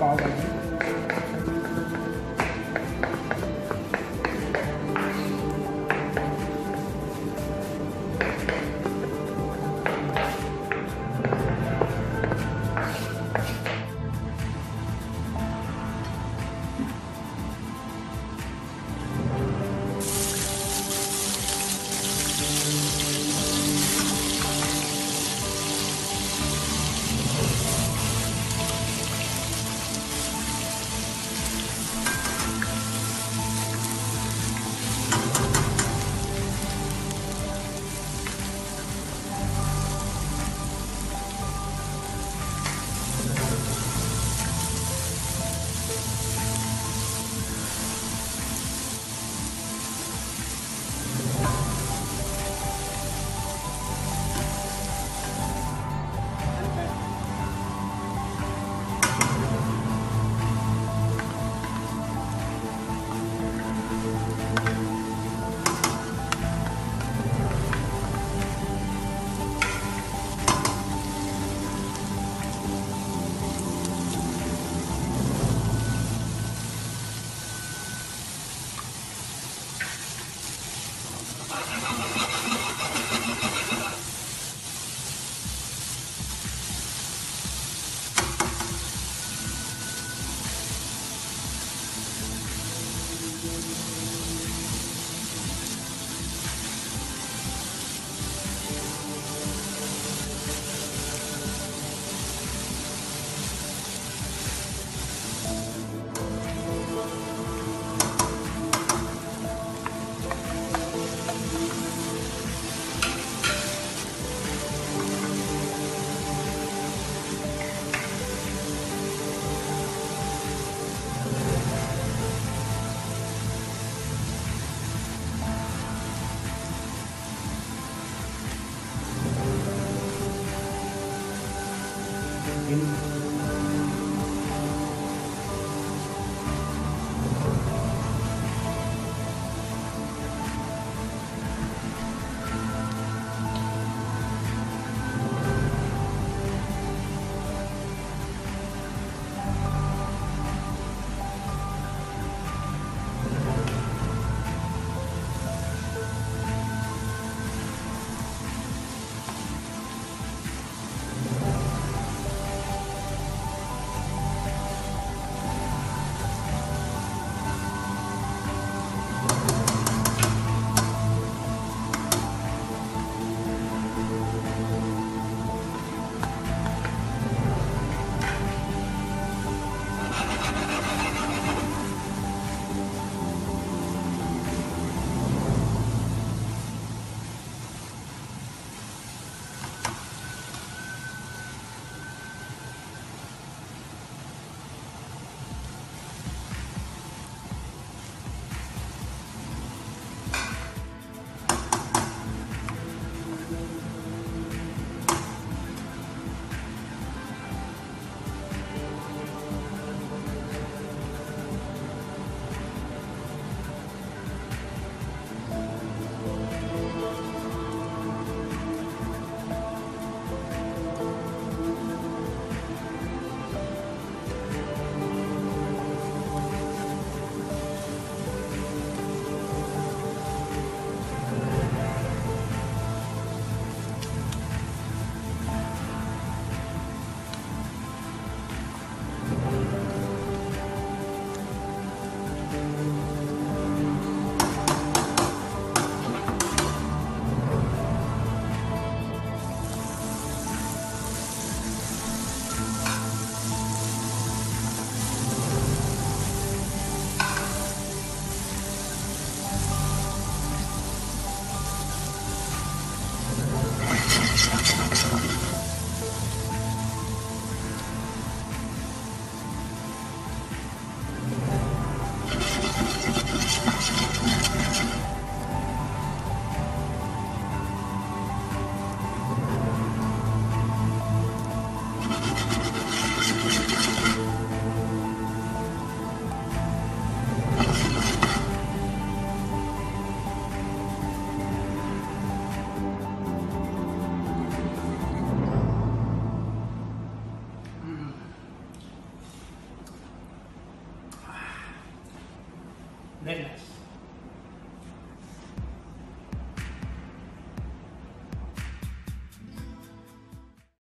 पाव भाजी। wellness.